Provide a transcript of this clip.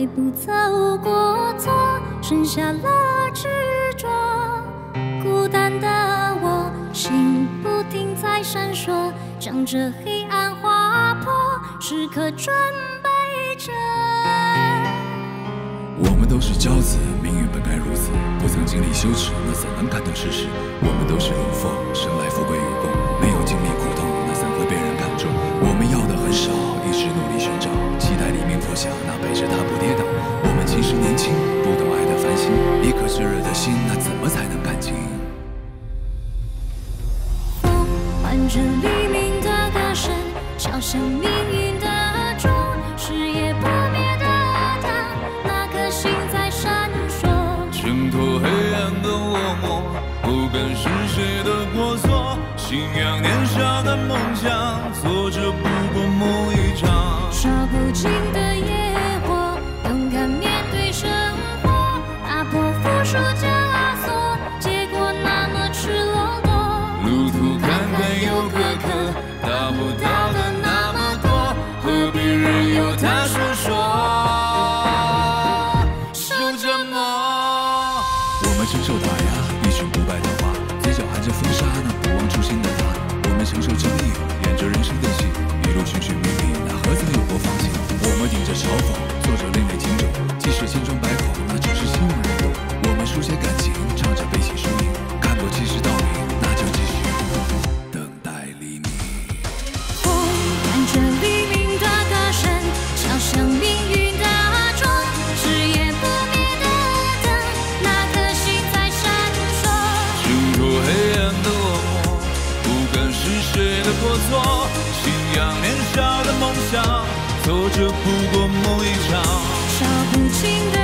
迈步走过错，剩下了执着。孤单的我，心不停在闪烁，将这黑暗划破，时刻准备着。我们都是骄子，命运本该如此。不曾经历羞耻，那怎能看透世事？我们都是龙凤，生来富贵与共。没有经历苦痛，那怎会被人看重？我们要的很少，一直努力寻找，期待黎明破晓，那陪着他不跌倒。 其实年轻，不懂爱的烦心。一颗炙热的心，那怎么才能感情？风伴着黎明的歌声，敲响命运的钟，是夜不灭的他，那颗心在闪烁。挣脱黑暗的落寞，不管是谁的过错，信仰年少的梦想，挫折不过梦一场。烧不尽的夜火，勇敢面。 束枷锁，结果那么赤裸裸。路途坎坷又苛刻，达不到的那么多，何必任由它诉说，受折磨。我们承受打压，一群不败的花，嘴角含着风沙，那不忘初心的他。我们承受争议，演着人生的戏，一路寻寻觅觅，那何曾有过放弃？我们顶着嘲讽，做着另类情种，即使千疮百孔，那只是心无人懂。 书写感情，唱着悲喜输赢，看破其实道理，那就继续等待黎明。风伴着黎明的歌声，敲响命运的钟，是夜不灭的灯，那颗心在闪烁。挣脱黑暗的落寞，不管是谁的过错，信仰年少的梦想，挫折不过梦一场，烧不尽的。